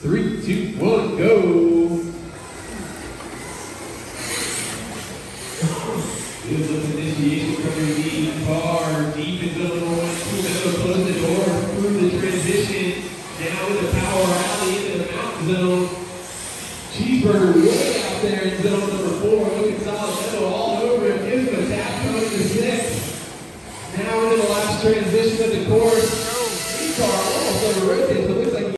3, 2, 1, go! Good look initiation coming deep, far, deep into the one, two, close the door, improve the transition, down to the power alley into the mountain zone. Cheeseburger way out there in zone number 4, looking solid metal all over him, gives him a tap coming to 6. Now into the last transition of the court.